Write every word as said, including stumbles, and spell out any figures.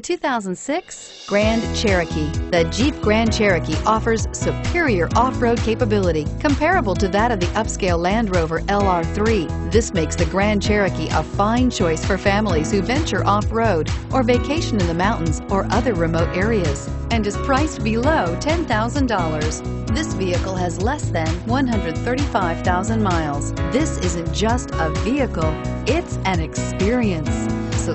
The two thousand six Grand Cherokee. The Jeep Grand Cherokee offers superior off-road capability comparable to that of the upscale Land Rover L R three. This makes the Grand Cherokee a fine choice for families who venture off-road or vacation in the mountains or other remote areas, and is priced below ten thousand dollars. This vehicle has less than one hundred thirty-five thousand miles. This isn't just a vehicle, it's an experience. So